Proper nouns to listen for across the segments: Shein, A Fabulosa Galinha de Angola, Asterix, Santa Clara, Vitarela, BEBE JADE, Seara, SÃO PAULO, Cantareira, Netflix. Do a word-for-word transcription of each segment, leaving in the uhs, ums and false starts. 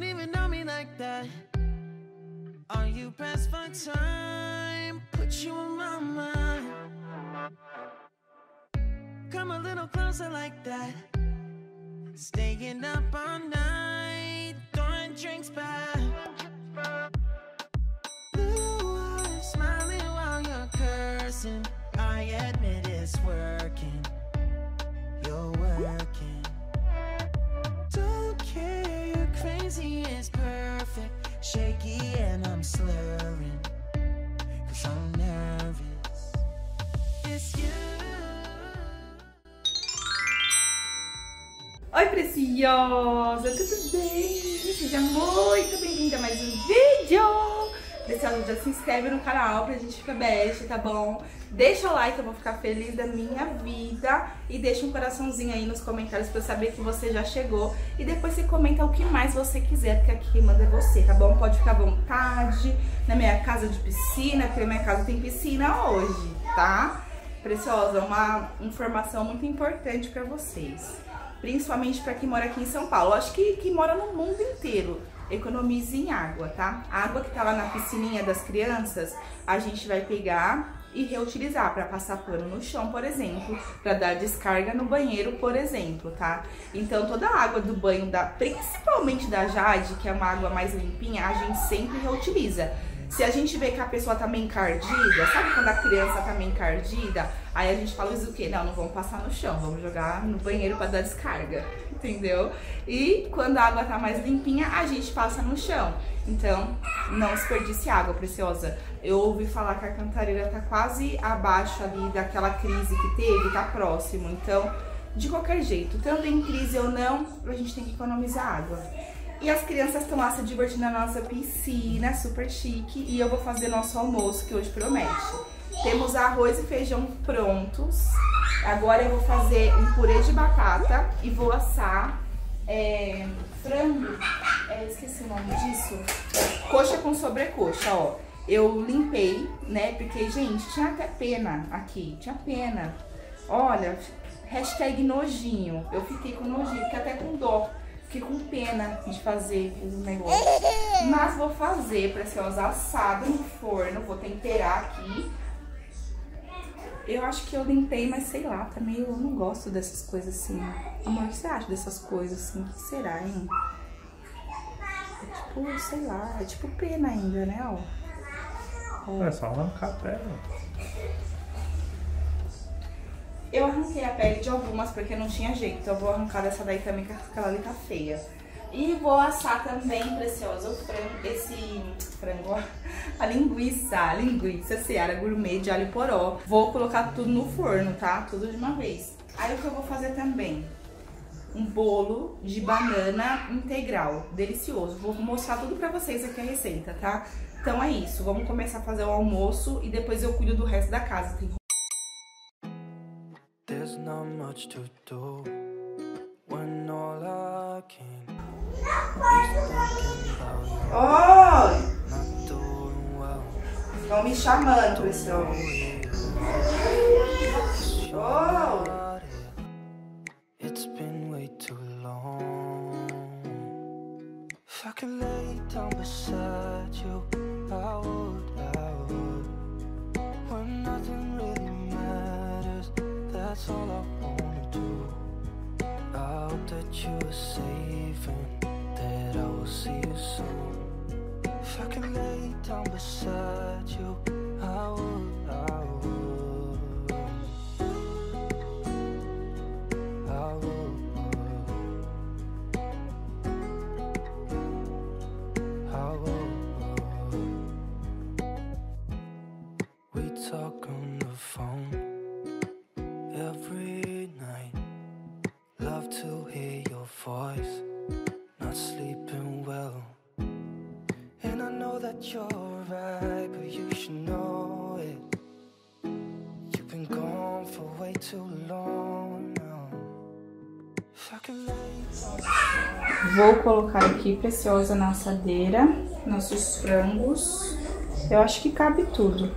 don't even know me like that. Are you pressed for time? Put you in my mind. Come a little closer like that. Staying up all night, throwing drinks back. Blue eyes, smiling while you're cursing. I admit it's working. You're working. Don't care, you're crazy, it's perfect. Shaky and I'm slurring, cause I'm nervous. It's you. Oi, preciosa, tudo bem? Seja muito bem-vinda a mais um vídeo! Preciosa, já se inscreve no canal pra gente ficar best, tá bom? Deixa o like, eu vou ficar feliz da minha vida. E deixa um coraçãozinho aí nos comentários pra eu saber que você já chegou. E depois você comenta o que mais você quiser, porque aqui quem manda é você, tá bom? Pode ficar à vontade na minha casa de piscina, porque na minha casa tem piscina hoje, tá? Preciosa, uma informação muito importante pra vocês. Principalmente para quem mora aqui em São Paulo. Acho que quem mora no mundo inteiro, economize em água, tá? A água que tá lá na piscininha das crianças, a gente vai pegar e reutilizar para passar pano no chão, por exemplo, para dar descarga no banheiro, por exemplo, tá? Então toda a água do banho, da, principalmente da Jade, que é uma água mais limpinha, a gente sempre reutiliza. Se a gente vê que a pessoa tá meio encardida, sabe quando a criança tá meio encardida? Aí a gente fala isso o quê? Não, não vamos passar no chão, vamos jogar no banheiro pra dar descarga, entendeu? E quando a água tá mais limpinha, a gente passa no chão. Então, não desperdice água, preciosa. Eu ouvi falar que a Cantareira tá quase abaixo ali daquela crise que teve, tá próximo. Então, de qualquer jeito, tanto em crise ou não, a gente tem que economizar água. E as crianças estão lá se divertindo na nossa piscina, super chique. E eu vou fazer nosso almoço, que hoje promete. Temos arroz e feijão prontos. Agora eu vou fazer um purê de batata e vou assar é, frango. É, esqueci o nome disso. Coxa com sobrecoxa, ó. Eu limpei, né? Porque, gente, tinha até pena aqui. Tinha pena. Olha, hashtag nojinho. Eu fiquei com nojinho, fiquei até com dó. Fiquei com pena de fazer o negócio. Mas vou fazer, preciosa, assada no forno. Vou temperar aqui. Eu acho que eu limpei, mas sei lá, também eu não gosto dessas coisas assim. Amor, o que você acha dessas coisas assim? O que será, hein? É tipo, sei lá, é tipo pena ainda, né? Ó. Ó. É só arrancar a pele. Eu arranquei a pele de algumas porque não tinha jeito. Então eu vou arrancar dessa daí também, que aquela ali tá feia. E vou assar também, preciosa, o frango, esse frango, a linguiça, a linguiça Seara Gourmet de alho poró. Vou colocar tudo no forno, tá? Tudo de uma vez. Aí o que eu vou fazer também? Um bolo de banana integral, delicioso. Vou mostrar tudo pra vocês aqui a receita, tá? Então é isso, vamos começar a fazer o almoço e depois eu cuido do resto da casa. Tem There's not much to do when all I can is thinking about you. Oh! Not doing well. Estão me chamando, pessoal. Oh! It's been way too long. If I could lay down beside you, I would, I would. When nothing really matters. That's all I wanna do. I hope that you are safe and that I will see you soon. If I could lay down beside you, I would, I would. I would, I would. We talk on the phone every night, love to hear your voice, not sleeping well. And I know that you're right, but you should know it. You've been gone for way too long now. Vou colocar aqui, preciosa, na assadeira, nossos frangos. Eu acho que cabe tudo.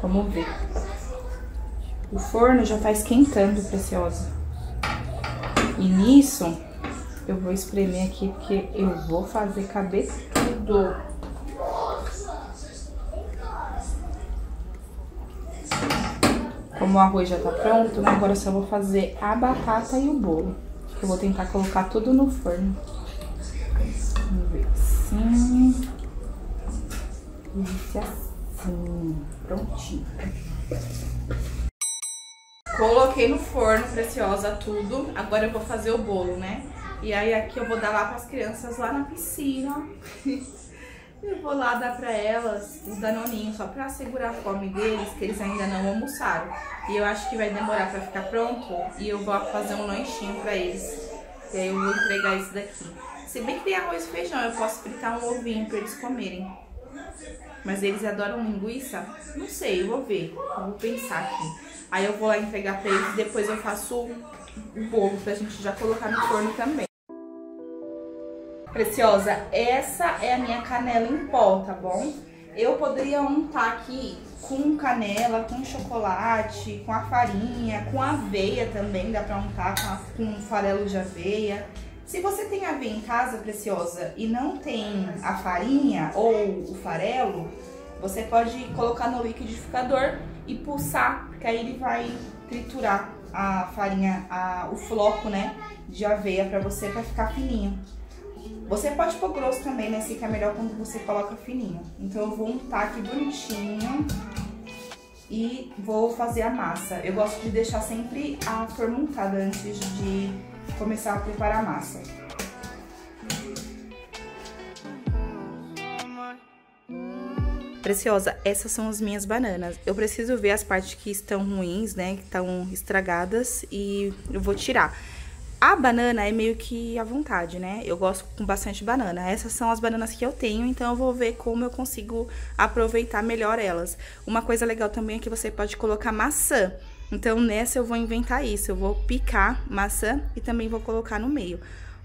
Vamos ver. O forno já tá esquentando, preciosa. E nisso, Eu vou espremer aqui porque eu vou fazer caber tudo. Como o arroz já tá pronto, agora eu só vou fazer a batata e o bolo. Eu vou tentar colocar tudo no forno. Vamos ver assim. E assim. Prontinho. Coloquei no forno, preciosa, tudo. Agora eu vou fazer o bolo, né? E aí aqui eu vou dar lá para as crianças lá na piscina. Eu vou lá dar para elas os danoninhos, só para segurar a fome deles, que eles ainda não almoçaram. E eu acho que vai demorar para ficar pronto. E eu vou fazer um lanchinho para eles. E aí eu vou entregar isso daqui. Se bem que tem arroz e feijão, eu posso fritar um ovinho para eles comerem. Mas eles adoram linguiça? Não sei, eu vou ver. Eu vou pensar aqui. Aí eu vou lá entregar para eles e depois eu faço o bolo pra gente já colocar no forno também. Preciosa, essa é a minha canela em pó, tá bom? Eu poderia untar aqui com canela, com chocolate, com a farinha, com aveia também. Dá pra untar com, com farelo de aveia. Se você tem aveia em casa, preciosa, e não tem a farinha ou o farelo, você pode colocar no liquidificador e pulsar, porque aí ele vai triturar a farinha, a, o floco, né, de aveia pra você, pra ficar fininho. Você pode pôr grosso também, né, fica melhor quando você coloca fininho. Então eu vou untar aqui bonitinho e vou fazer a massa. Eu gosto de deixar sempre a forma untada antes de começar a preparar a massa. Preciosa, essas são as minhas bananas. Eu preciso ver as partes que estão ruins, né? Que estão estragadas e eu vou tirar. A banana é meio que à vontade, né? Eu gosto com bastante banana. Essas são as bananas que eu tenho, então eu vou ver como eu consigo aproveitar melhor elas. Uma coisa legal também é que você pode colocar maçã. Então nessa eu vou inventar isso. Eu vou picar maçã e também vou colocar no meio.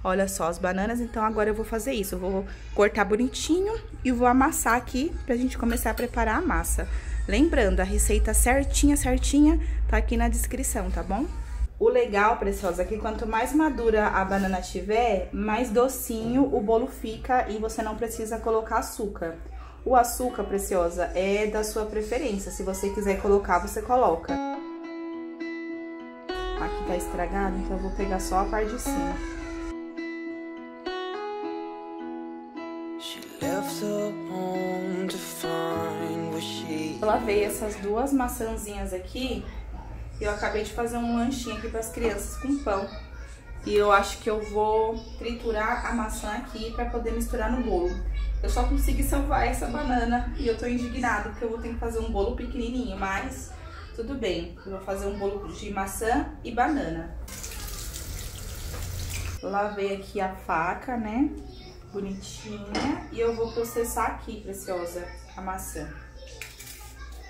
Olha só as bananas, então agora eu vou fazer isso. Eu vou cortar bonitinho e vou amassar aqui pra gente começar a preparar a massa. Lembrando, a receita certinha, certinha, tá aqui na descrição, tá bom? O legal, preciosa, é que quanto mais madura a banana tiver, mais docinho o bolo fica e você não precisa colocar açúcar. O açúcar, preciosa, é da sua preferência. Se você quiser colocar, você coloca. Aqui tá estragado, então eu vou pegar só a parte de cima. Eu lavei essas duas maçãzinhas aqui e eu acabei de fazer um lanchinho aqui para as crianças com pão. E eu acho que eu vou triturar a maçã aqui para poder misturar no bolo. Eu só consegui salvar essa banana e eu tô indignada porque eu vou ter que fazer um bolo pequenininho, mas tudo bem. Eu vou fazer um bolo de maçã e banana. Lavei aqui a faca, né? Bonitinha. E eu vou processar aqui, preciosa, a maçã.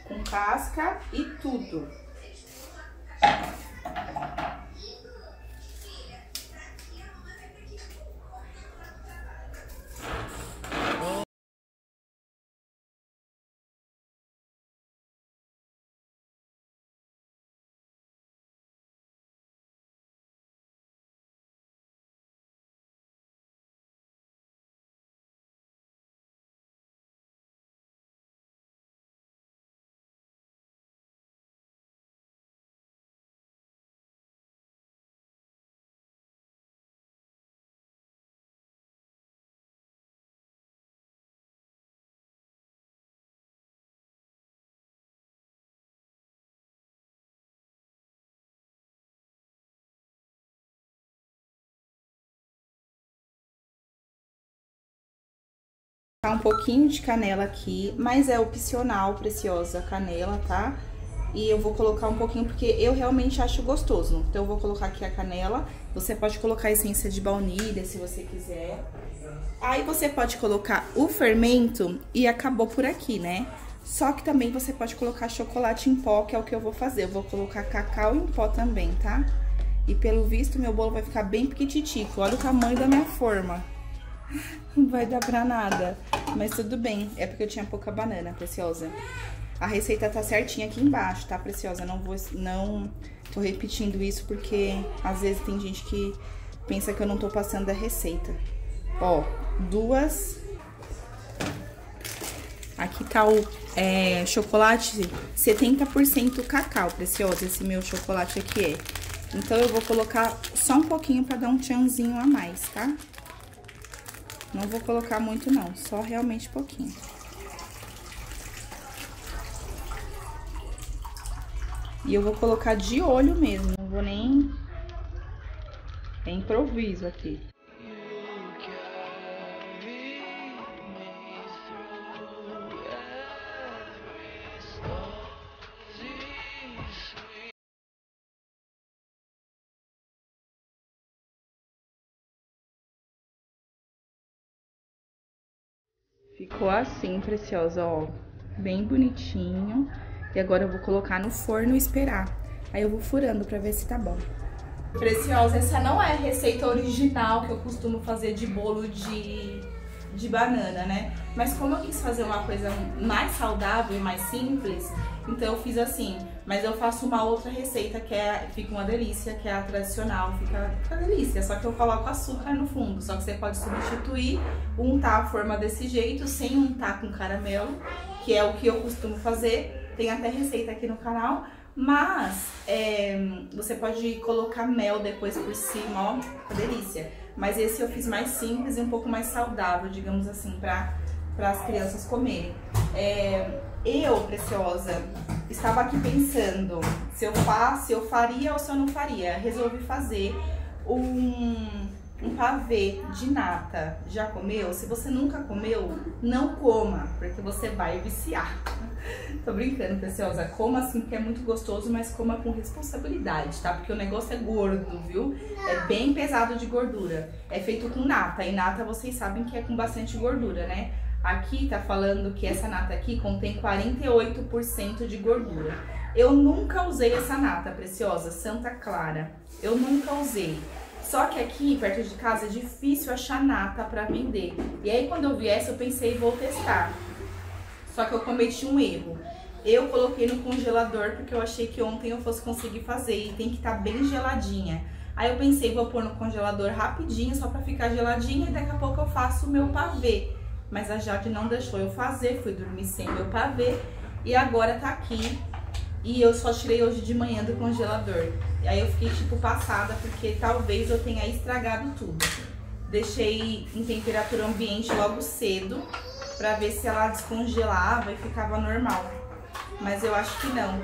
Com casca e tudo. Um pouquinho de canela aqui, mas é opcional, preciosa, canela, tá? E eu vou colocar um pouquinho porque eu realmente acho gostoso. Então eu vou colocar aqui a canela. Você pode colocar a essência de baunilha se você quiser. Aí você pode colocar o fermento e acabou por aqui, né? Só que também você pode colocar chocolate em pó, que é o que eu vou fazer. Eu vou colocar cacau em pó também, tá? E pelo visto meu bolo vai ficar bem pequititico. Olha o tamanho da minha forma. Não vai dar pra nada, mas tudo bem, é porque eu tinha pouca banana, preciosa. A receita tá certinha aqui embaixo, tá, preciosa? Não vou, não tô repetindo isso porque às vezes tem gente que Pensa que eu não tô passando a receita. Ó, duas... Aqui tá o é, chocolate setenta por cento cacau, precioso, esse meu chocolate aqui é. Então, eu vou colocar só um pouquinho pra dar um tchanzinho a mais, tá? Não vou colocar muito, não. Só realmente pouquinho. E eu vou colocar de olho mesmo. Não vou nem... É improviso aqui. Ficou assim, preciosa, ó, bem bonitinho. E agora eu vou colocar no forno e esperar. Aí eu vou furando pra ver se tá bom. Preciosa, essa não é a receita original que eu costumo fazer de bolo de, de banana, né? Mas como eu quis fazer uma coisa mais saudável e mais simples, então eu fiz assim. Mas eu faço uma outra receita que é, fica uma delícia, que é a tradicional, fica, fica delícia. Só que eu coloco açúcar no fundo, só que você pode substituir, untar a forma desse jeito, sem untar com caramelo, que é o que eu costumo fazer. Tem até receita aqui no canal, mas é, você pode colocar mel depois por cima, ó, fica delícia. Mas esse eu fiz mais simples e um pouco mais saudável, digamos assim, para as crianças comerem. É, eu, preciosa... Estava aqui pensando se eu faço, eu faria ou se eu não faria. Resolvi fazer um, um pavê de nata. Já comeu? Se você nunca comeu, não coma, porque você vai viciar. Tô brincando, preciosa. Coma assim, porque é muito gostoso, mas coma com responsabilidade, tá? Porque o negócio é gordo, viu? É bem pesado de gordura. É feito com nata, e nata vocês sabem que é com bastante gordura, né? Aqui tá falando que essa nata aqui contém quarenta e oito por cento de gordura. Eu nunca usei essa nata, preciosa, Santa Clara. Eu nunca usei. Só que aqui, perto de casa, é difícil achar nata pra vender. E aí, quando eu vi essa, eu pensei, vou testar. Só que eu cometi um erro. Eu coloquei no congelador porque eu achei que ontem eu fosse conseguir fazer. E tem que estar bem geladinha. Aí eu pensei, vou pôr no congelador rapidinho, só pra ficar geladinha. E daqui a pouco eu faço o meu pavê. Mas a Jade não deixou eu fazer, fui dormir sem meu pavê. E agora tá aqui. E eu só tirei hoje de manhã do congelador. E aí eu fiquei tipo passada, porque talvez eu tenha estragado tudo. Deixei em temperatura ambiente logo cedo, pra ver se ela descongelava e ficava normal. Mas eu acho que não.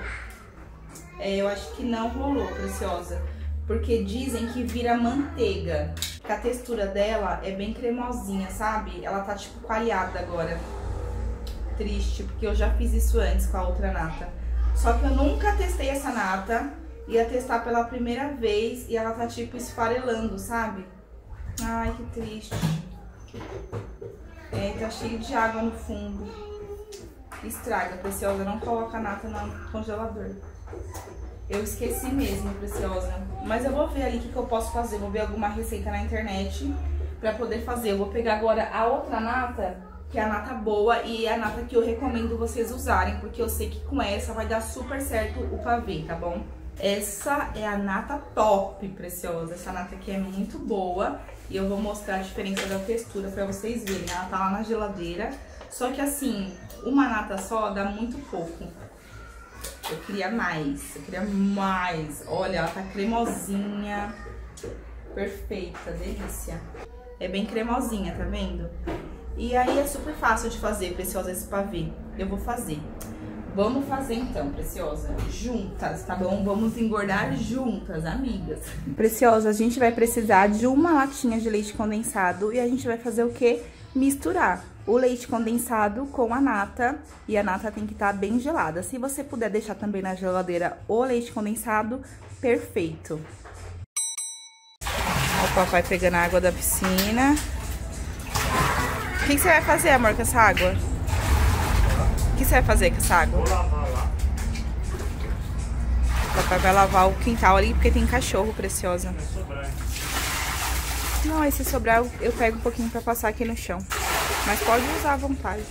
É, eu acho que não rolou, preciosa. Porque dizem que vira manteiga. A textura dela é bem cremosinha, sabe? Ela tá tipo coalhada agora. Triste, porque eu já fiz isso antes com a outra nata. Só que eu nunca testei essa nata. Ia testar pela primeira vez e ela tá tipo esfarelando, sabe? Ai, que triste. É, tá cheio de água no fundo. Estraga, preciosa. Não coloca a nata no congelador. Eu esqueci mesmo, preciosa. Mas eu vou ver ali o que, que eu posso fazer. Vou ver alguma receita na internet pra poder fazer. Eu vou pegar agora a outra nata, que é a nata boa e é a nata que eu recomendo vocês usarem, porque eu sei que com essa vai dar super certo o pavê, tá bom? Essa é a nata top, preciosa. Essa nata aqui é muito boa e eu vou mostrar a diferença da textura pra vocês verem. Ela tá lá na geladeira. Só que assim, uma nata só dá muito pouco. Eu queria mais, eu queria mais. Olha, ela tá cremosinha. Perfeita, delícia. É bem cremosinha, tá vendo? E aí é super fácil de fazer, preciosa, esse pavê. Eu vou fazer. Vamos fazer então, preciosa. Juntas, tá bom? Vamos engordar juntas, amigas. Preciosa, a gente vai precisar de uma latinha de leite condensado. E a gente vai fazer o quê? Misturar o leite condensado com a nata, e a nata tem que estar bem gelada. Se você puder deixar também na geladeira o leite condensado, perfeito. O papai pegando a água da piscina. O que, que você vai fazer, amor, com essa água? O que você vai fazer com essa água? Vou lavar lá. O papai vai lavar o quintal ali, porque tem cachorro, preciosa. Vai sobrar. Não, aí se sobrar eu, eu pego um pouquinho pra passar aqui no chão. Mas pode usar à vontade.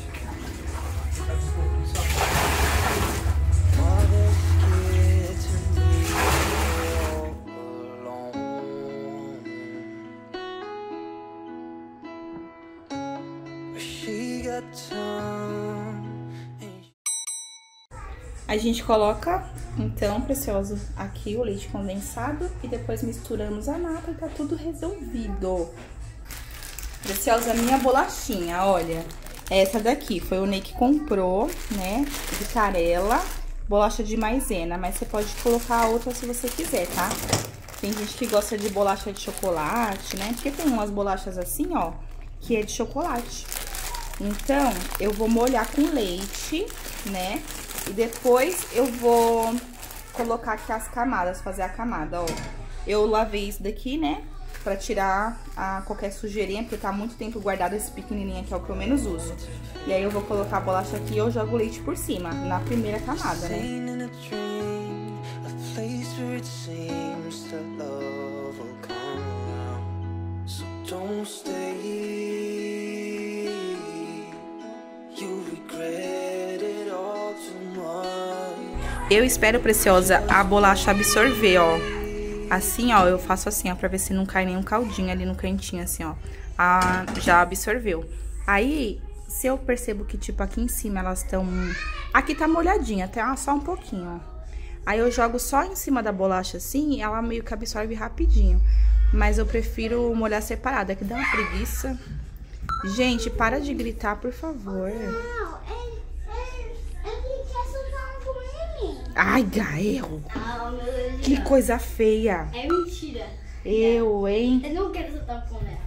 A gente coloca, então, precioso, aqui o leite condensado e depois misturamos a nata e tá tudo resolvido. Preciosa, minha bolachinha, olha. Essa daqui foi o Ney que comprou, né? Vitarela, bolacha de maisena, mas você pode colocar a outra se você quiser, tá? Tem gente que gosta de bolacha de chocolate, né? Porque tem umas bolachas assim, ó, que é de chocolate. Então, eu vou molhar com leite, né? E depois eu vou colocar aqui as camadas, fazer a camada, ó. Eu lavei isso daqui, né? Pra tirar a, qualquer sujeirinha, porque tá muito tempo guardado esse pequenininho aqui, é o que eu menos uso. E aí eu vou colocar a bolacha aqui e eu jogo o leite por cima, na primeira camada, né? Eu espero, preciosa, a bolacha absorver, ó. Assim, ó, eu faço assim, ó, pra ver se não cai nenhum caldinho ali no cantinho, assim, ó. Ah, já absorveu. Aí, se eu percebo que, tipo, aqui em cima elas estão... Aqui tá molhadinha, tá só um pouquinho, ó. Aí eu jogo só em cima da bolacha, assim, e ela meio que absorve rapidinho. Mas eu prefiro molhar separado, é que dá uma preguiça. Gente, para de gritar, por favor. Ai, Gael, oh, que coisa feia. É mentira. Eu, hein? Eu não quero soltar com ela.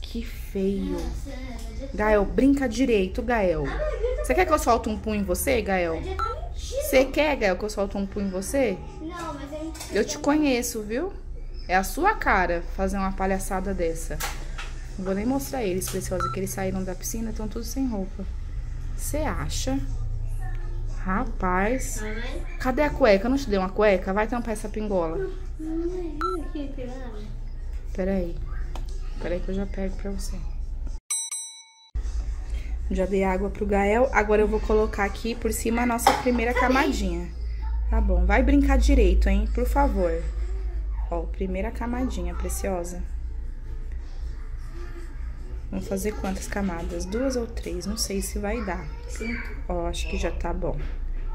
Que feio. Nossa, Gael, brinca direito, Gael. Ah, você quer que eu solte um punho em você, Gael? Você quer, Gael, que eu solte um punho em você? Não, mas é mentira. Eu te conheço, viu? É a sua cara fazer uma palhaçada dessa. Não vou nem mostrar eles, preciosa, que eles saíram da piscina, estão todos sem roupa. Você acha? Rapaz, cadê a cueca? Eu não te dei uma cueca? Vai tampar essa pingola. Peraí, peraí que eu já pego pra você. Já dei água pro Gael. Agora eu vou colocar aqui por cima a nossa primeira camadinha. Tá bom, vai brincar direito, hein? Por favor. Ó, primeira camadinha, preciosa. Vamos fazer quantas camadas? Duas ou três? Não sei se vai dar. Sim. Ó, acho que já tá bom.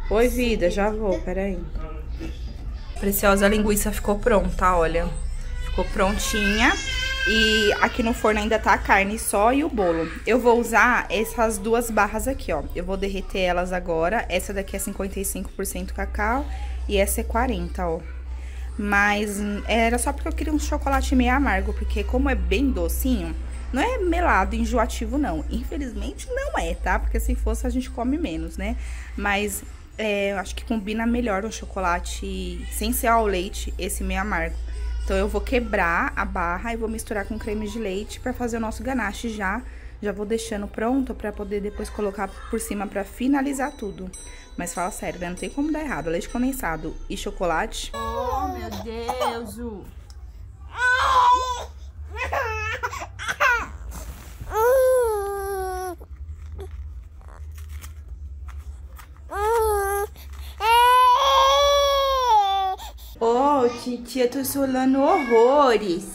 Oi, vida, já vou, peraí. Preciosa, a linguiça ficou pronta, olha. Ficou prontinha. E aqui no forno ainda tá a carne só e o bolo. Eu vou usar essas duas barras aqui, ó. Eu vou derreter elas agora. Essa daqui é cinquenta e cinco por cento cacau e essa é quarenta por cento, ó. Mas era só porque eu queria um chocolate meio amargo, porque como é bem docinho... Não é melado, enjoativo, não. Infelizmente, não é, tá? Porque se fosse, a gente come menos, né? Mas é, eu acho que combina melhor o chocolate sem ser ao leite, esse meio amargo. Então, eu vou quebrar a barra e vou misturar com creme de leite pra fazer o nosso ganache já. Já vou deixando pronto pra poder depois colocar por cima pra finalizar tudo. Mas fala sério, né? Não tem como dar errado. Leite condensado e chocolate. Oh, meu Deus! Oh, titia, eu tô solando horrores.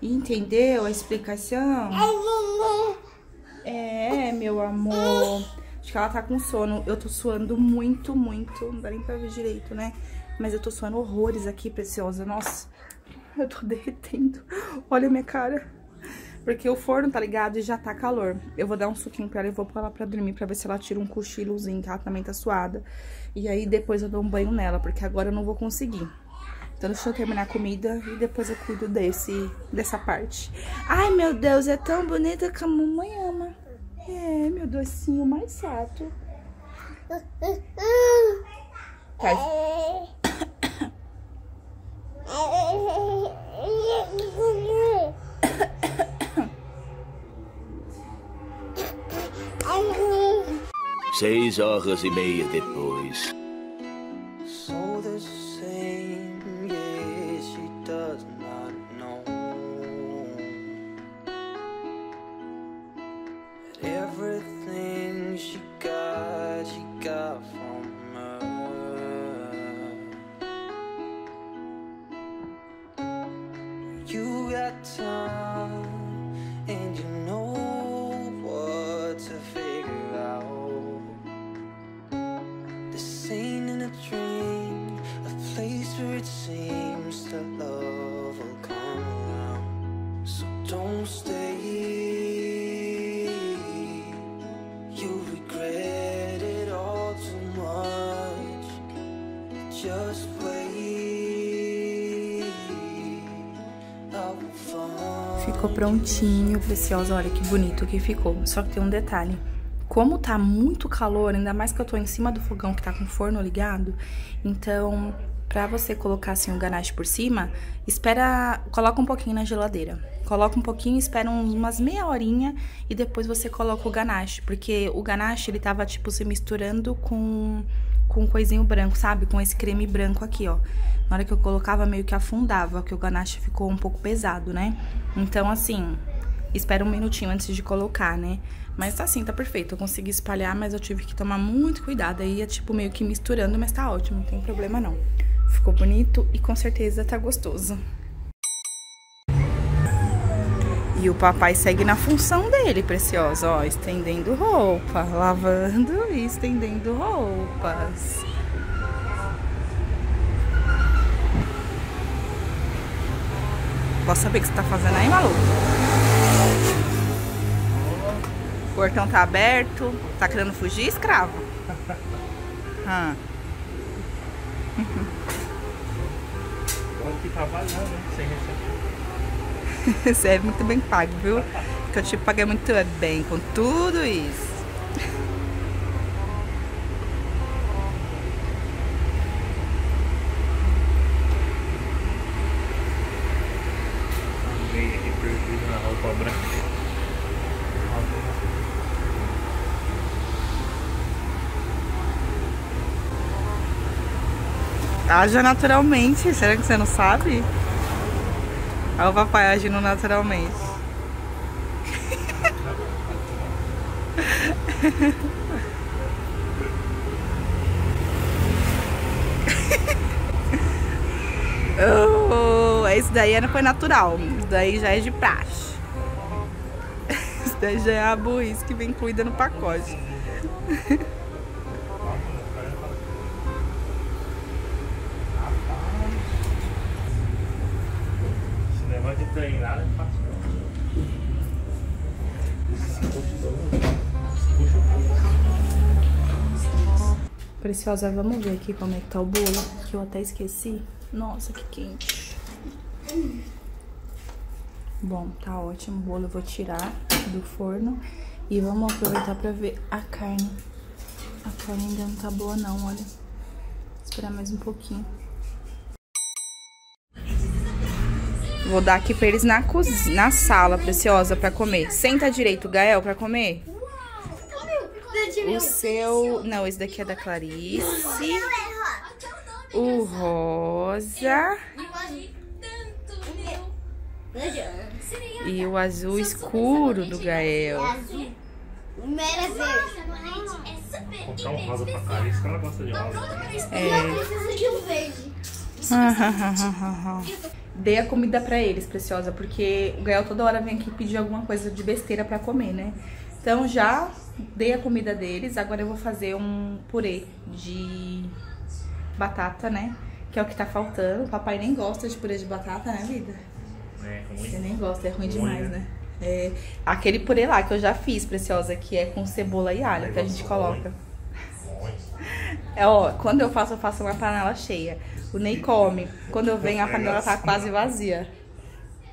Entendeu a explicação? É, meu amor. Acho que ela tá com sono. Eu tô suando muito, muito. Não dá nem pra ver direito, né? Mas eu tô suando horrores aqui, preciosa. Nossa, eu tô derretendo. Olha a minha cara. Porque o forno tá ligado e já tá calor. Eu vou dar um suquinho pra ela e vou pôr ela pra dormir pra ver se ela tira um cochilozinho, que ela também tá suada. E aí depois eu dou um banho nela, porque agora eu não vou conseguir. Então deixa eu terminar a comida e depois eu cuido desse, dessa parte. Ai, meu Deus, é tão bonita que a mamãe ama. É, meu docinho mais chato. Tá. Seis horas e meia depois. You got time and you know dream, a place where it seems that love will come around. So don't stay, you'll regret it all too much. Just wait, I'll be fine. Ficou prontinho, preciosa, olha que bonito que ficou. Só que tem um detalhe. Como tá muito calor, ainda mais que eu tô em cima do fogão que tá com o forno ligado, então pra você colocar assim o ganache por cima, espera, coloca um pouquinho na geladeira. Coloca um pouquinho, espera uns, umas meia horinha e depois você coloca o ganache, porque o ganache ele tava tipo se misturando com com coisinho branco, sabe? Com esse creme branco aqui, ó. Na hora que eu colocava meio que afundava, que o ganache ficou um pouco pesado, né? Então assim, espera um minutinho antes de colocar, né? Mas tá assim, tá perfeito. Eu consegui espalhar, mas eu tive que tomar muito cuidado. Aí é tipo meio que misturando, mas tá ótimo, não tem problema não. Ficou bonito e com certeza tá gostoso. E o papai segue na função dele, preciosa. Ó, estendendo roupa, lavando e estendendo roupas. Posso saber o que você tá fazendo aí, maluco? O portão tá aberto. Tá querendo fugir, escravo? Ah. Aqui trabalhando, sem receber. Você é muito bem pago, viu? Porque eu te paguei muito bem com tudo isso. Meio que perdido na roupa branca. Haja naturalmente, será que você não sabe? Olha o papai agindo naturalmente. Oh, isso daí não foi natural, isso daí já é de praxe. Isso daí já é a burrice que vem cuida no pacote. Preciosa, vamos ver aqui como é que tá o bolo, que eu até esqueci. Nossa, que quente. Bom, tá ótimo o bolo, eu vou tirar do forno. E vamos aproveitar pra ver a carne. A carne ainda não tá boa não, olha. Vou esperar mais um pouquinho. Vou dar aqui pra eles na, cozinha, na sala, preciosa, pra comer. Senta direito, Gael, pra comer. O seu... Não, esse daqui é da Clarice. O rosa. E o azul escuro do Gael. Vou colocar um rosa pra Clarice, que ela gosta de rosa. É. Dei a comida pra eles, preciosa, porque o Gael toda hora vem aqui pedir alguma coisa de besteira pra comer, né? Então já dei a comida deles, agora eu vou fazer um purê de batata, né? Que é o que tá faltando. O papai nem gosta de purê de batata, né, vida? É ruim. Você nem gosta, é ruim, ruim demais, né? né? É, aquele purê lá que eu já fiz, preciosa, que é com cebola e alho, que a gente coloca. É, ó, quando eu faço, eu faço uma panela cheia. O Ney come. Quando eu venho, a panela tá quase vazia.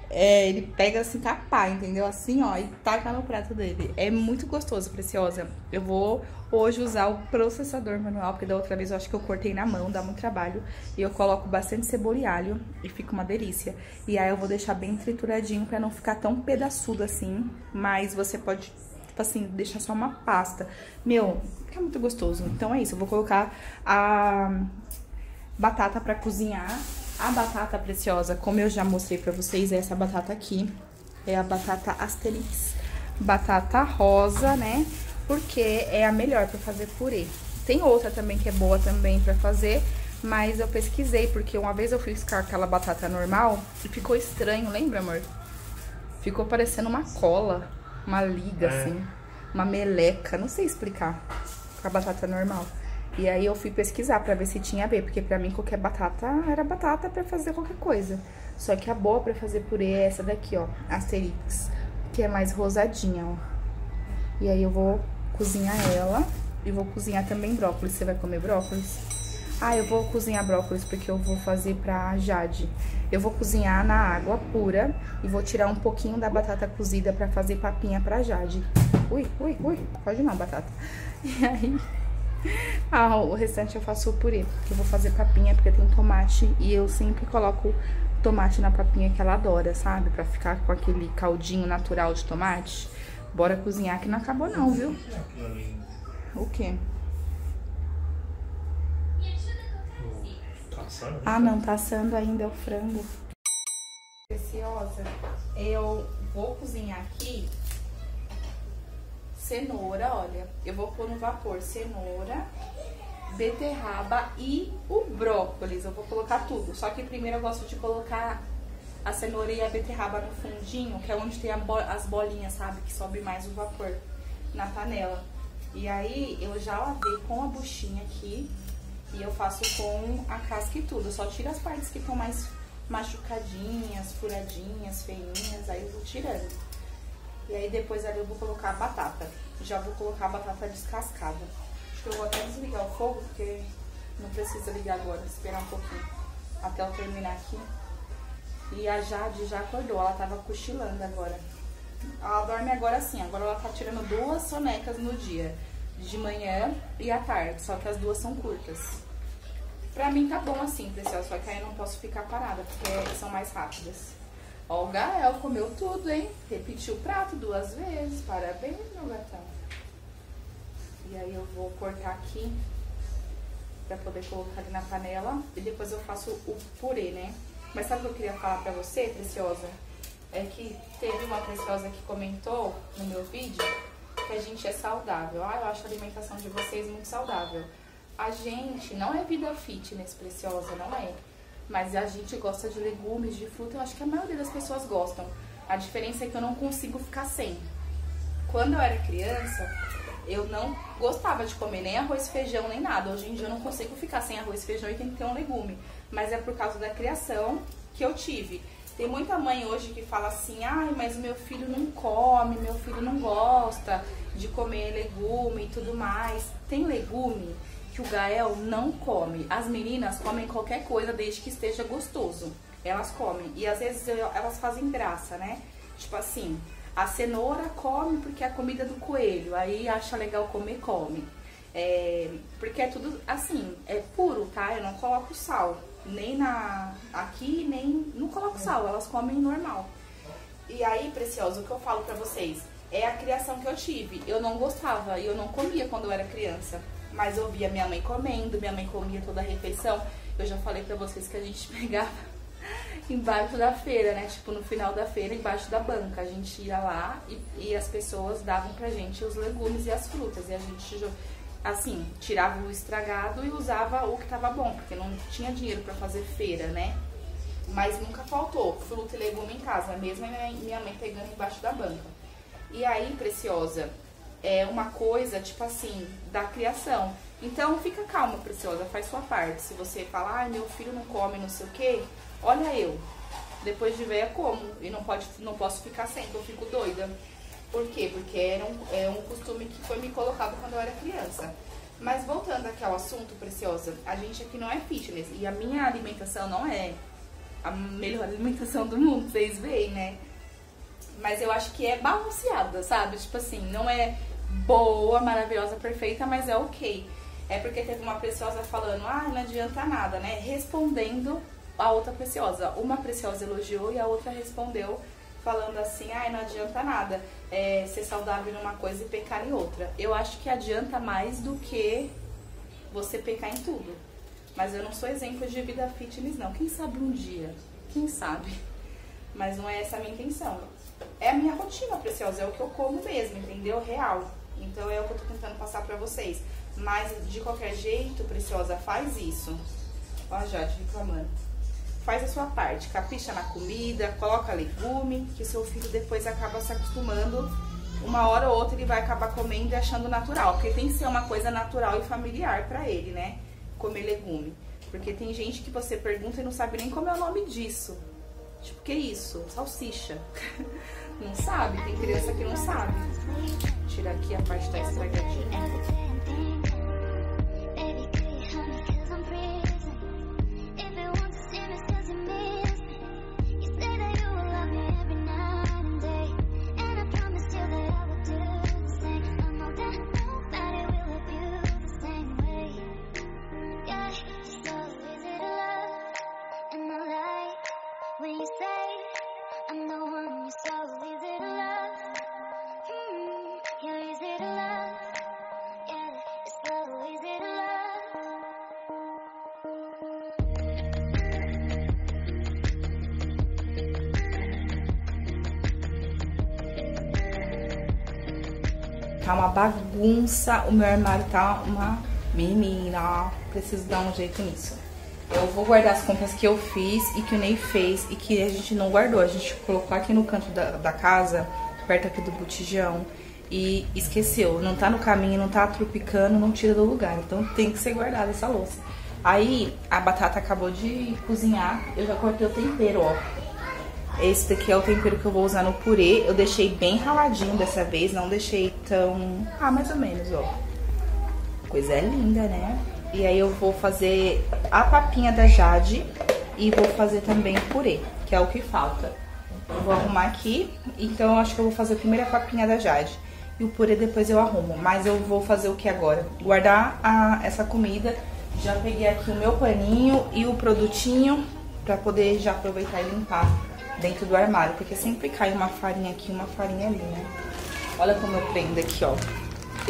É, ele pega assim, tá pá, entendeu? Assim, ó, e taca no prato dele. É muito gostoso, preciosa. Eu vou hoje usar o processador manual, porque da outra vez eu acho que eu cortei na mão, dá muito trabalho. E eu coloco bastante cebola e alho e fica uma delícia. E aí eu vou deixar bem trituradinho pra não ficar tão pedaçudo assim. Mas você pode... assim, deixar só uma pasta. Meu, fica muito gostoso. Então é isso, eu vou colocar a batata pra cozinhar. A batata, preciosa, como eu já mostrei pra vocês, é essa batata aqui. É a batata Asterix. Batata rosa, né? Porque é a melhor pra fazer purê. Tem outra também que é boa também pra fazer, mas eu pesquisei, porque uma vez eu fui ficar aquela batata normal e ficou estranho, lembra, amor? Ficou parecendo uma cola. Uma liga, é. assim, uma meleca, não sei explicar, com a batata normal. E aí eu fui pesquisar pra ver se tinha a ver, porque pra mim qualquer batata era batata pra fazer qualquer coisa. Só que a boa pra fazer purê é essa daqui, ó, Asterix, que é mais rosadinha, ó. E aí eu vou cozinhar ela e vou cozinhar também brócolis. Você vai comer brócolis? Ah, eu vou cozinhar brócolis porque eu vou fazer pra Jade. Eu vou cozinhar na água pura e vou tirar um pouquinho da batata cozida pra fazer papinha pra Jade. Ui, ui, ui, pode não, batata. E aí... Ah, o restante eu faço o purê, porque eu vou fazer papinha, porque tem tomate. E eu sempre coloco tomate na papinha que ela adora, sabe? Pra ficar com aquele caldinho natural de tomate. Bora cozinhar, que não acabou não, viu? O quê? Ah, não, tá assando ainda é o frango. Preciosa, eu vou cozinhar aqui cenoura, olha, eu vou pôr no vapor cenoura, beterraba e o brócolis. Eu vou colocar tudo, só que primeiro eu gosto de colocar a cenoura e a beterraba no fundinho, que é onde tem as bolinhas, sabe, que sobe mais o vapor na panela. E aí eu já lavei com a buchinha aqui e eu faço com a casca e tudo. Eu só tiro as partes que estão mais machucadinhas, furadinhas, feinhas, aí eu vou tirando. E aí depois ali eu vou colocar a batata. Já vou colocar a batata descascada. Acho que eu vou até desligar o fogo, porque não precisa ligar agora. Esperar um pouquinho até eu terminar aqui. E a Jade já acordou, ela tava cochilando agora. Ela dorme agora sim, agora ela tá tirando duas sonecas no dia. De manhã e à tarde, só que as duas são curtas. Pra mim tá bom assim, pessoal, só que aí eu não posso ficar parada, porque são mais rápidas. Ó, o Gael comeu tudo, hein? Repetiu o prato duas vezes. Parabéns, meu gatão. E aí eu vou cortar aqui pra poder colocar ali na panela. E depois eu faço o purê, né? Mas sabe o que eu queria falar pra você, Preciosa? É que teve uma Preciosa que comentou no meu vídeo que a gente é saudável. Ah, eu acho a alimentação de vocês muito saudável. A gente não é vida fitness, Preciosa, não é? Mas a gente gosta de legumes, de fruta, eu acho que a maioria das pessoas gostam. A diferença é que eu não consigo ficar sem. Quando eu era criança, eu não gostava de comer nem arroz, feijão, nem nada. Hoje em dia eu não consigo ficar sem arroz, feijão e tem que ter um legume. Mas é por causa da criação que eu tive. Tem muita mãe hoje que fala assim, ai, mas meu filho não come, meu filho não gosta de comer legume e tudo mais. Tem legume que o Gael não come. As meninas comem qualquer coisa desde que esteja gostoso. Elas comem. E às vezes elas fazem graça, né? Tipo assim, a cenoura come porque é a comida do coelho. Aí acha legal comer, come. É, porque é tudo assim, é puro, tá? Eu não coloco sal. Nem na aqui, nem... Não coloco sal, elas comem normal. E aí, Preciosa, o que eu falo pra vocês? É a criação que eu tive. Eu não gostava e eu não comia quando eu era criança. Mas eu via minha mãe comendo, minha mãe comia toda a refeição. Eu já falei pra vocês que a gente pegava embaixo da feira, né? Tipo, no final da feira, embaixo da banca. A gente ia lá e, e as pessoas davam pra gente os legumes e as frutas. E a gente, assim, tirava o estragado e usava o que tava bom. Porque não tinha dinheiro pra fazer feira, né? Mas nunca faltou fruta e legume em casa. Mesmo minha mãe pegando embaixo da banca. E aí, Preciosa... É uma coisa, tipo assim, da criação. Então, fica calma, Preciosa, faz sua parte. Se você falar, ah, meu filho não come, não sei o quê, olha eu. Depois de velha, como. E não, pode, não posso ficar sem, eu fico doida. Por quê? Porque era um, é um costume que foi me colocado quando eu era criança. Mas voltando aqui ao assunto, Preciosa, a gente aqui não é fitness. E a minha alimentação não é a melhor alimentação do mundo, vocês veem, né? Mas eu acho que é balanceada, sabe? Tipo assim, não é boa, maravilhosa, perfeita, mas é ok. É porque teve uma Preciosa falando, ah, não adianta nada, né? Respondendo a outra Preciosa. Uma Preciosa elogiou e a outra respondeu falando assim, ah, não adianta nada é, ser saudável numa coisa e pecar em outra. Eu acho que adianta mais do que você pecar em tudo. Mas eu não sou exemplo de vida fitness, não. Quem sabe um dia? Quem sabe? Mas não é essa a minha intenção. É a minha rotina, Preciosa, é o que eu como mesmo, entendeu? Real. Então é o que eu tô tentando passar pra vocês. Mas de qualquer jeito, Preciosa, faz isso. Ó a Jade reclamando. Faz a sua parte, capricha na comida, coloca legume, que seu filho depois acaba se acostumando uma hora ou outra ele vai acabar comendo e achando natural. Porque tem que ser uma coisa natural e familiar pra ele, né? Comer legume. Porque tem gente que você pergunta e não sabe nem como é o nome disso. Tipo, que isso? Salsicha. Não sabe? Tem criança que não sabe. Tira aqui a parte da estragadinha. Tá uma bagunça, o meu armário tá uma menina, preciso dar um jeito nisso. Eu vou guardar as compras que eu fiz e que o Ney fez e que a gente não guardou. A gente colocou aqui no canto da, da casa, perto aqui do botijão, e esqueceu. Não tá no caminho, não tá trupicando, não tira do lugar, então tem que ser guardada essa louça. Aí a batata acabou de cozinhar, eu já cortei o tempero, ó. Esse daqui é o tempero que eu vou usar no purê. Eu deixei bem raladinho dessa vez, não deixei tão... Ah, mais ou menos, ó. Coisa é linda, né? E aí eu vou fazer a papinha da Jade e vou fazer também o purê, que é o que falta. Eu vou arrumar aqui, então eu acho que eu vou fazer primeiro a papinha da Jade. E o purê depois eu arrumo, mas eu vou fazer o que agora? Guardar a, essa comida. Já peguei aqui o meu paninho e o produtinho pra poder já aproveitar e limpar dentro do armário, porque sempre cai uma farinha aqui, uma farinha ali, né? Olha como eu prendo aqui, ó.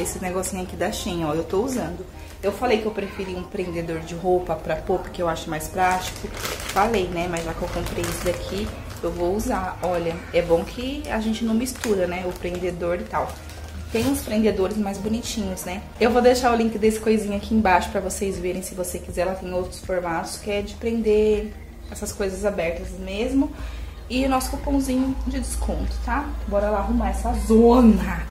Esse negocinho aqui da Shein, ó, eu tô usando. Eu falei que eu preferi um prendedor de roupa pra pôr, porque eu acho mais prático. Falei, né? Mas já que eu comprei esse daqui, eu vou usar. Olha, é bom que a gente não mistura, né? O prendedor e tal. Tem uns prendedores mais bonitinhos, né? Eu vou deixar o link desse coisinho aqui embaixo pra vocês verem, se você quiser. Ela tem outros formatos, que é de prender essas coisas abertas mesmo. E o nosso cupomzinho de desconto, tá? Bora lá arrumar essa zona!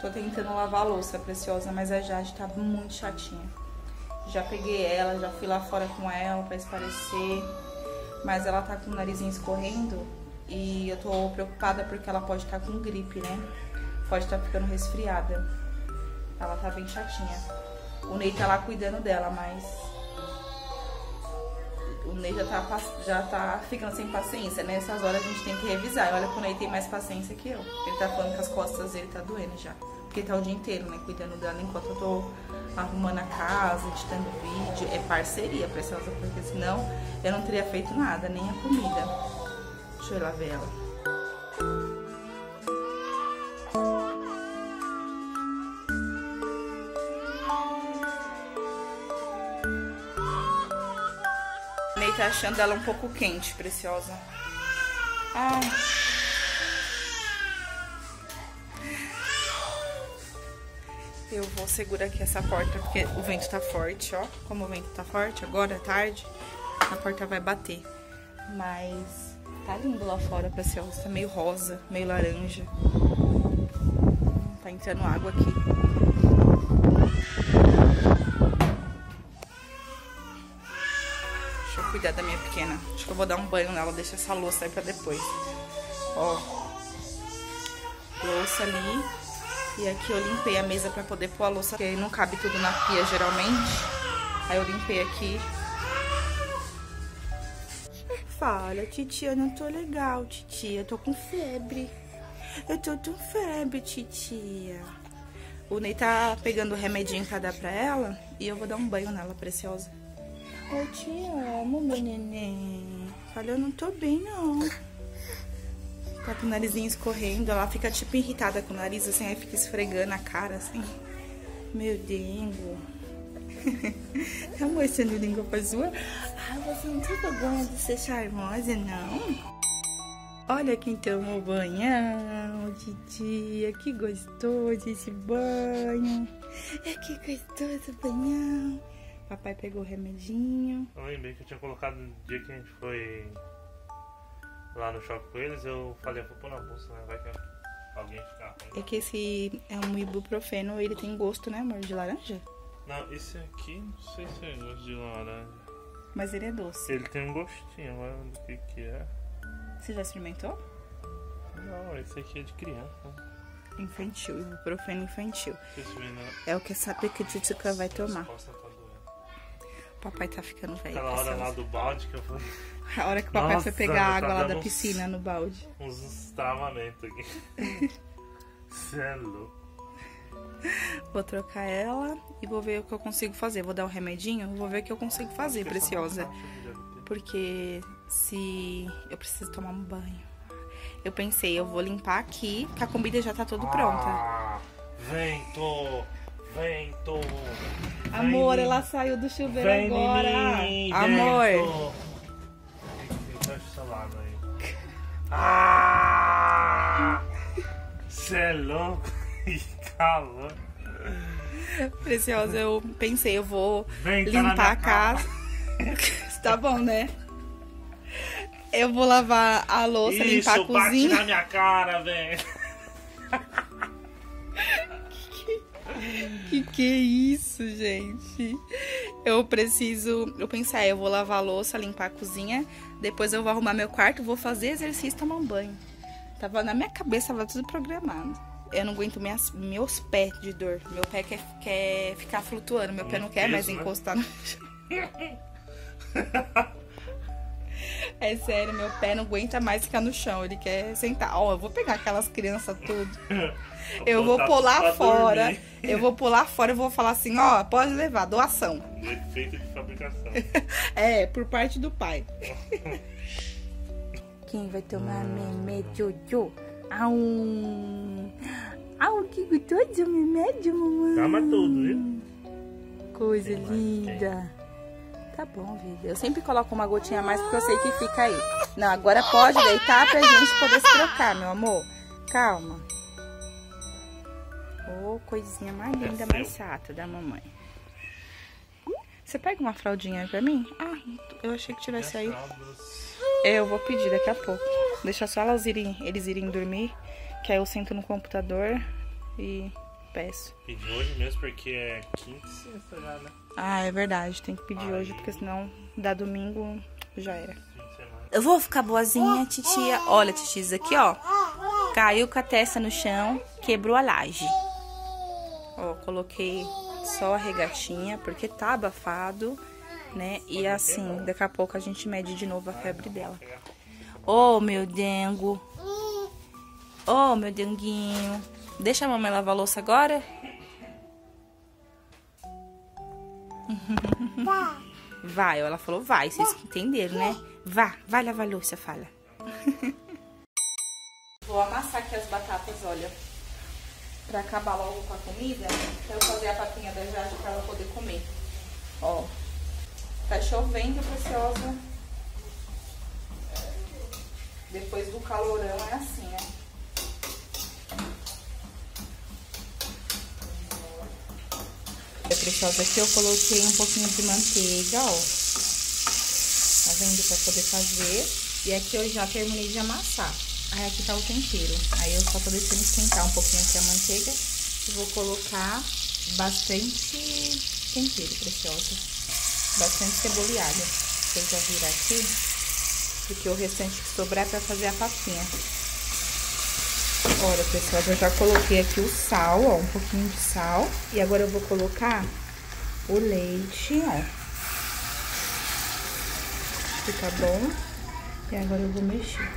Tô tentando lavar a louça, preciosa, mas a Jade tá muito chatinha. Já peguei ela, já fui lá fora com ela pra espairecer, mas ela tá com o narizinho escorrendo e eu tô preocupada porque ela pode estar com gripe, né? Pode estar ficando resfriada. Ela tá bem chatinha. O Ney tá lá cuidando dela, mas... O Ney já tá, já tá ficando sem paciência, né? Nessas horas a gente tem que revisar. Olha que o Ney tem mais paciência que eu. Ele tá falando que as costas dele tá doendo já. Porque tá o dia inteiro, né? Cuidando dela enquanto eu tô arrumando a casa, editando vídeo. É parceria, preciosa, porque senão eu não teria feito nada, nem a comida. Deixa eu ir lá ver ela. acabei tá achando ela um pouco quente, preciosa. Ai. Eu vou segurar aqui essa porta, porque o vento tá forte, ó. Como o vento tá forte, agora é tarde, a porta vai bater. Mas tá lindo lá fora, preciosa. Tá meio rosa, meio laranja. Tá entrando água aqui. Deixa eu cuidar da minha pequena. Acho que eu vou dar um banho nela, deixar essa louça aí pra depois. Ó. Louça ali. E aqui eu limpei a mesa pra poder pôr a louça, porque aí não cabe tudo na pia geralmente. Aí eu limpei aqui. Fala, titia, eu não tô legal, titia. Eu tô com febre. Eu tô com febre, titia. O Ney tá pegando o remedinho pra dar pra ela e eu vou dar um banho nela, preciosa. Eu te amo, meu neném. Fala, eu não tô bem, não. Tá com o narizinho escorrendo. Ela fica, tipo, irritada com o nariz, assim. Aí fica esfregando a cara, assim. Meu dengo. Amor, esse língua pra sua. Ah, você não tá bom de ser charmosa, não? Olha quem tomou banhão de dia, que gostoso esse banho. É que gostoso o banhão. Papai pegou o remedinho. Eu lembrei que eu tinha colocado no dia que a gente foi lá no shopping com eles. Eu falei, vou pôr na bolsa, né? Vai que alguém fica ruim. É que esse é um ibuprofeno, ele tem gosto, né, amor? De laranja? Não, esse aqui não sei se é gosto de laranja. Mas ele é doce. Ele tem um gostinho, agora do que que é. Você já experimentou? Não, esse aqui é de criança. Infantil, ibuprofeno infantil. É o que essa pequititica vai tomar. Papai tá ficando velho. Aquela hora lá do balde que eu fui. A hora que o papai foi pegar a água lá da piscina no balde. Uns travamentos aqui. Você é louco. Vou trocar ela e vou ver o que eu consigo fazer. Vou dar um remedinho, vou ver o que eu consigo fazer, preciosa. Porque se eu preciso tomar um banho. Eu pensei, eu vou limpar aqui, que a comida já tá toda pronta. Ah, vento, vento. Amor, vem, ela saiu do chuveiro vem agora. Mim, amor. Aí. Ah! Você é louco. Que calor. Preciosa, eu pensei, eu vou vem, limpar tá a casa. Tá bom, né? Eu vou lavar a louça, isso, limpar a cozinha. Isso, bate na minha cara, velho. Que, que que é isso, gente? Eu preciso... Eu pensei, eu vou lavar a louça, limpar a cozinha. Depois eu vou arrumar meu quarto, vou fazer exercício e tomar um banho. Tava na minha cabeça, tava tudo programado. Eu não aguento minhas, meus pés de dor. Meu pé quer, quer ficar flutuando. Meu um pé não peso, quer mais né? encostar no chão. É sério, meu pé não aguenta mais ficar no chão. Ele quer sentar. Ó, oh, eu vou pegar aquelas crianças tudo. Eu vou pular fora. Dormir. Eu vou pular fora e vou falar assim, ó, oh, pode levar, doação. Efeito de fabricação. É, por parte do pai. Quem vai tomar meme Jojo? Au! Au, que gostoso, remédio, mamãe. Toma tudo, viu? Coisa Tem linda. Mais. Tá bom, vida. Eu sempre coloco uma gotinha a mais porque eu sei que fica aí. Não, agora pode deitar pra gente poder se trocar, meu amor. Calma. Ô, oh, coisinha mais linda, mais chata da mamãe. Você pega uma fraldinha aí pra mim? Ah, eu achei que tivesse aí. É, eu vou pedir daqui a pouco. Deixa só elas irem, eles irem dormir, que aí eu sento no computador e... peço. Pedir hoje mesmo, porque é quinta e sexta já, né? Ah, é verdade. Tem que pedir Ai. hoje, porque senão dá domingo, já era. Eu vou ficar boazinha, titia. Olha, titia, aqui, ó. Caiu com a testa no chão, quebrou a laje. Ó, coloquei só a regatinha, porque tá abafado, né? E assim, daqui a pouco a gente mede de novo a febre dela. Ô, meu dengo. Ô, meu denguinho. Deixa a mamãe lavar a louça agora. Vai, ela falou vai, vocês que entenderam, né? Vá, vai lavar a louça, fala. Vou amassar aqui as batatas, olha. Pra acabar logo com a comida, pra eu fazer a papinha da Jade pra ela poder comer. Ó, tá chovendo, preciosa. Depois do calorão é assim, né? Pessoal, aqui eu coloquei um pouquinho de manteiga, ó. Tá vendo? Pra poder fazer. E aqui eu já terminei de amassar. Aí aqui tá o tempero. Aí eu só tô deixando esquentar um pouquinho aqui a manteiga. E vou colocar bastante tempero, preciosa. Bastante cebolinha. Vocês já viram aqui. Porque o restante que sobrar é pra fazer a papinha. Olha, pessoal, eu já coloquei aqui o sal, ó, um pouquinho de sal. E agora eu vou colocar o leite, ó. Fica bom. E agora eu vou mexer.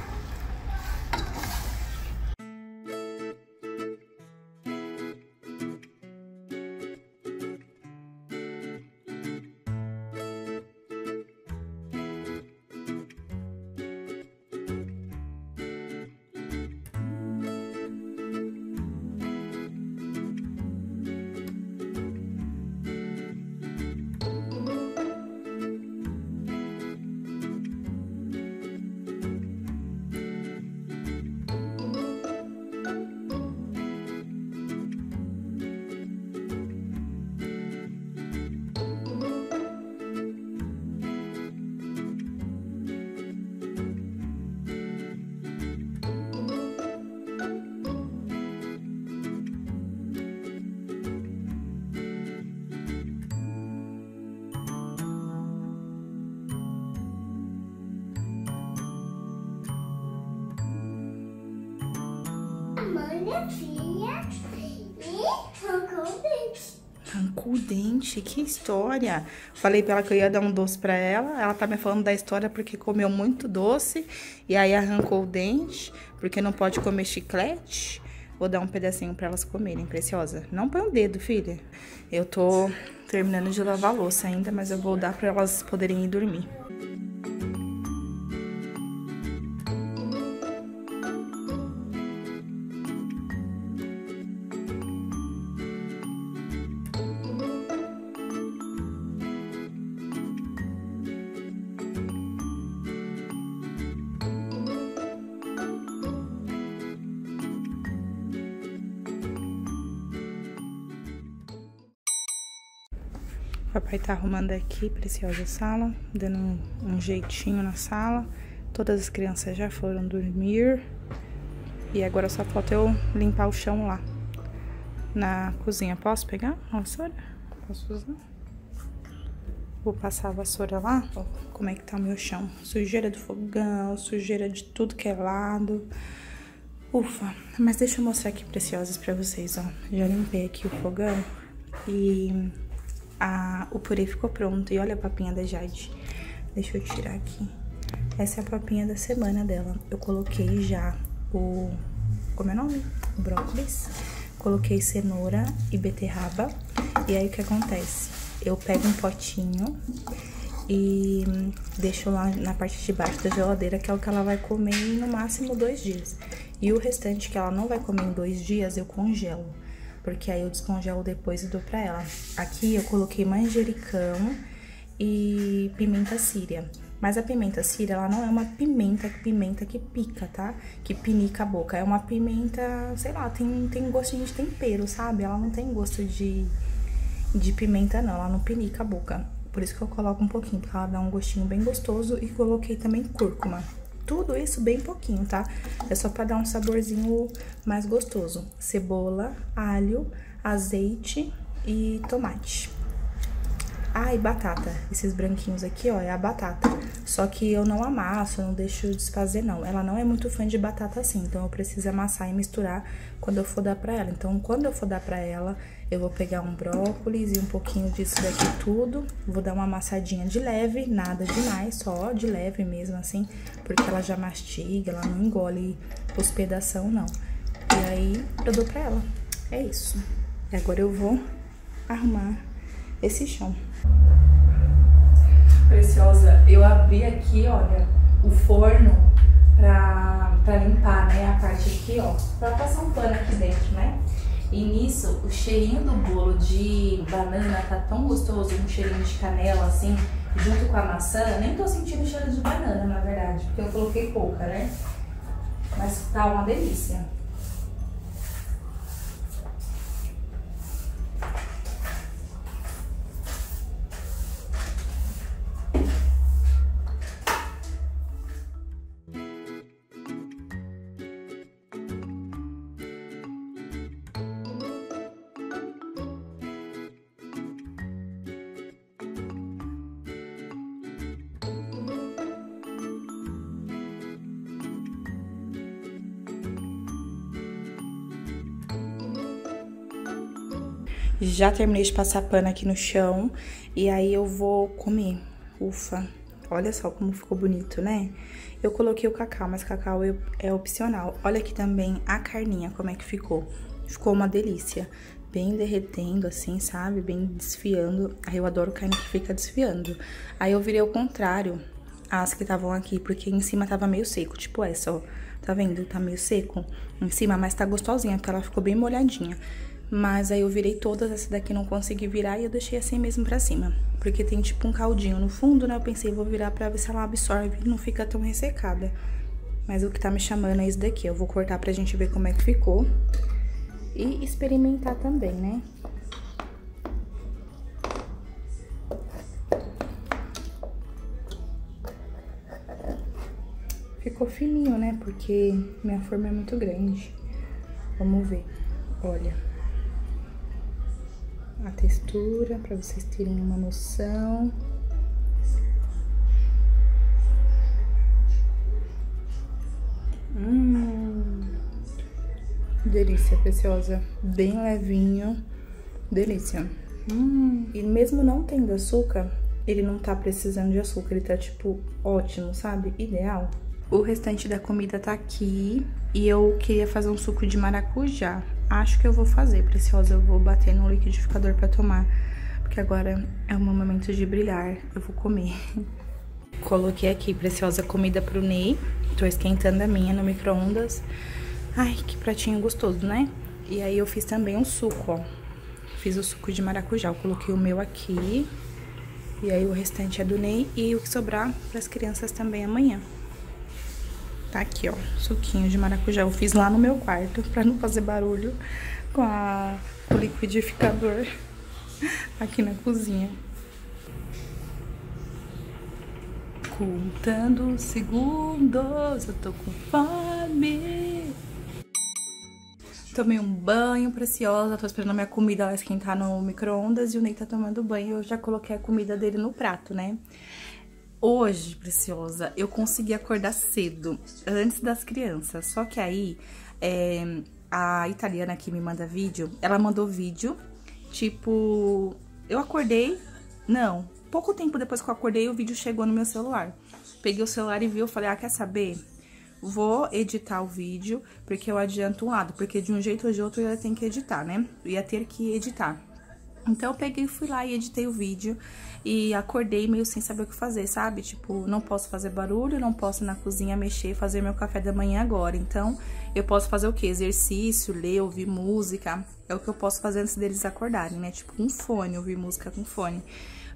Arrancou o dente, que história. Falei pra ela que eu ia dar um doce pra ela. Ela tá me falando da história porque comeu muito doce. E aí arrancou o dente, porque não pode comer chiclete. Vou dar um pedacinho pra elas comerem, preciosa. Não põe o dedo, filha. Eu tô terminando de lavar a louça ainda, mas eu vou dar pra elas poderem ir dormir. Papai tá arrumando aqui, preciosa sala, dando um, um jeitinho na sala. Todas as crianças já foram dormir. E agora só falta eu limpar o chão lá na cozinha. Posso pegar a vassoura? Posso usar? Vou passar a vassoura lá. Ó, como é que tá o meu chão. Sujeira do fogão, sujeira de tudo que é lado. Ufa, mas deixa eu mostrar aqui, preciosas, pra vocês, ó. Já limpei aqui o fogão e... Ah, o purê ficou pronto. E olha a papinha da Jade. Deixa eu tirar aqui. Essa é a papinha da semana dela. Eu coloquei já o... Como é o nome? O brócolis. Coloquei cenoura e beterraba. E aí o que acontece? Eu pego um potinho e deixo lá na parte de baixo da geladeira, que é o que ela vai comer em no máximo dois dias. E o restante que ela não vai comer em dois dias, eu congelo, porque aí eu descongelo depois e dou pra ela. Aqui eu coloquei manjericão e pimenta síria. Mas a pimenta síria, ela não é uma pimenta, pimenta que pica, tá? Que pinica a boca. É uma pimenta, sei lá, tem, tem gostinho de tempero, sabe? Ela não tem gosto de, de pimenta, não. Ela não pinica a boca. Por isso que eu coloco um pouquinho, porque ela dá um gostinho bem gostoso. E coloquei também cúrcuma. Tudo isso bem pouquinho, tá? É só pra dar um saborzinho mais gostoso. Cebola, alho, azeite e tomate. Ah, e batata. Esses branquinhos aqui, ó, é a batata. Só que eu não amasso, eu não deixo desfazer, não. Ela não é muito fã de batata assim, então eu preciso amassar e misturar quando eu for dar pra ela. Então, quando eu for dar pra ela, eu vou pegar um brócolis e um pouquinho disso daqui tudo. Vou dar uma amassadinha de leve, nada demais, só de leve mesmo, assim. Porque ela já mastiga, ela não engole os pedação, não. E aí, eu dou pra ela. É isso. E agora eu vou arrumar esse chão. Preciosa, eu abri aqui, olha, o forno pra, pra limpar, né, a parte aqui, ó, pra passar um pano aqui dentro, né? E nisso, o cheirinho do bolo de banana tá tão gostoso, um cheirinho de canela, assim, junto com a maçã. Eu nem tô sentindo cheiro de banana, na verdade, porque eu coloquei pouca, né? Mas tá uma delícia. Já terminei de passar pano aqui no chão e aí eu vou comer. Ufa, olha só como ficou bonito, né? Eu coloquei o cacau, mas cacau é opcional. Olha aqui também a carninha, como é que ficou. Ficou uma delícia, bem derretendo assim, sabe? Bem desfiando. Aí eu adoro carne que fica desfiando. Aí eu virei ao contrário as que estavam aqui, porque em cima tava meio seco, tipo essa, ó. Tá vendo? Tá meio seco em cima, mas tá gostosinha, porque ela ficou bem molhadinha. Mas aí eu virei todas, essa daqui não consegui virar e eu deixei assim mesmo pra cima. Porque tem tipo um caldinho no fundo, né? Eu pensei, vou virar pra ver se ela absorve e não fica tão ressecada. Mas o que tá me chamando é isso daqui. Eu vou cortar pra gente ver como é que ficou. E experimentar também, né? Ficou fininho, né? Porque minha forma é muito grande. Vamos ver. Olha a textura, pra vocês terem uma noção. Hum, delícia, preciosa. Bem levinho. Delícia. Hum, e mesmo não tendo açúcar, ele não tá precisando de açúcar. Ele tá, tipo, ótimo, sabe? Ideal. O restante da comida tá aqui. E eu queria fazer um suco de maracujá. Acho que eu vou fazer, preciosa. Eu vou bater no liquidificador pra tomar, porque agora é o meu momento de brilhar. Eu vou comer. Coloquei aqui, preciosa, comida pro Ney. Tô esquentando a minha no micro-ondas. Ai, que pratinho gostoso, né? E aí eu fiz também um suco, ó. Fiz o suco de maracujá. Eu coloquei o meu aqui. E aí o restante é do Ney. E o que sobrar pras crianças também amanhã. Tá aqui, ó, suquinho de maracujá. Eu fiz lá no meu quarto, pra não fazer barulho com, a, com o liquidificador aqui na cozinha. Contando segundos, eu tô com fome. Tomei um banho, preciosa. Tô esperando a minha comida lá esquentar no micro-ondas. E o Ney tá tomando banho. Eu já coloquei a comida dele no prato, né? Hoje, preciosa, eu consegui acordar cedo, antes das crianças. Só que aí, é, a italiana que me manda vídeo, ela mandou vídeo, tipo, eu acordei, não, pouco tempo depois que eu acordei, o vídeo chegou no meu celular. Peguei o celular e vi, eu falei, ah, quer saber? Vou editar o vídeo, porque eu adianto um lado, porque de um jeito ou de outro eu ia ter que editar, né? Eu ia ter que editar. Então eu peguei, fui lá e editei o vídeo e acordei meio sem saber o que fazer, sabe? Tipo, não posso fazer barulho, não posso ir na cozinha mexer e fazer meu café da manhã agora. Então eu posso fazer o quê? Exercício, ler, ouvir música. É o que eu posso fazer antes deles acordarem, né? Tipo, com fone, ouvir música com fone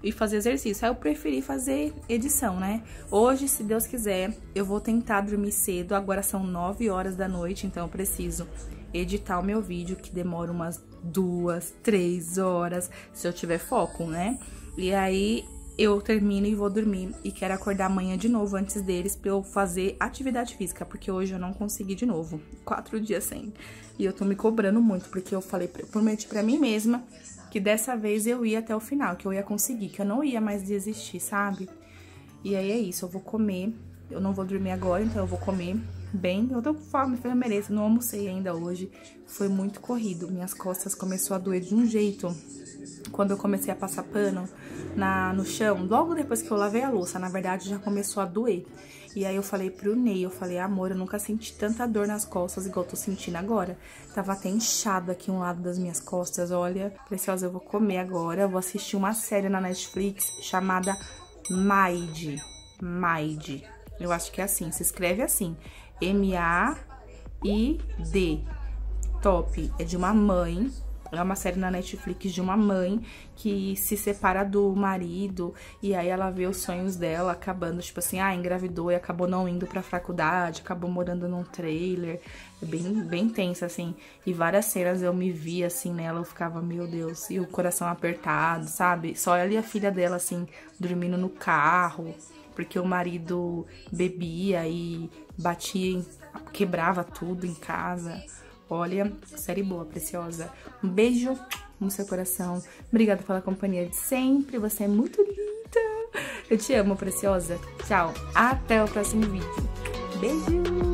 e fazer exercício. Aí eu preferi fazer edição, né? Hoje, se Deus quiser, eu vou tentar dormir cedo. Agora são nove horas da noite, então eu preciso editar o meu vídeo, que demora umas duas, três horas, se eu tiver foco, né? E aí eu termino e vou dormir e quero acordar amanhã de novo antes deles pra eu fazer atividade física, porque hoje eu não consegui de novo, quatro dias sem. E eu tô me cobrando muito, porque eu falei, prometi pra mim mesma que dessa vez eu ia até o final, que eu ia conseguir, que eu não ia mais desistir, sabe? E aí é isso, eu vou comer, eu não vou dormir agora, então eu vou comer. Bem, eu tô com fome, eu mereço, não almocei ainda hoje, foi muito corrido, minhas costas começou a doer de um jeito, quando eu comecei a passar pano na, no chão, logo depois que eu lavei a louça, na verdade já começou a doer, e aí eu falei pro Ney, eu falei, amor, eu nunca senti tanta dor nas costas igual eu tô sentindo agora, tava até inchado aqui um lado das minhas costas, olha, preciosa, eu vou comer agora, eu vou assistir uma série na Netflix chamada Maid, Maid, eu acho que é assim, se escreve assim, M A I D. Top. É de uma mãe É uma série na Netflix de uma mãe que se separa do marido e aí ela vê os sonhos dela acabando, tipo assim, ah, engravidou e acabou não indo pra faculdade, acabou morando num trailer. É bem, bem tensa, assim. E várias cenas eu me vi, assim, nela, eu ficava, meu Deus, e o coração apertado, sabe? Só ela e a filha dela, assim, dormindo no carro, porque o marido bebia e batia, quebrava tudo em casa. Olha, série boa, preciosa. Um beijo no seu coração. Obrigada pela companhia de sempre. Você é muito linda. Eu te amo, preciosa. Tchau. Até o próximo vídeo. Beijo.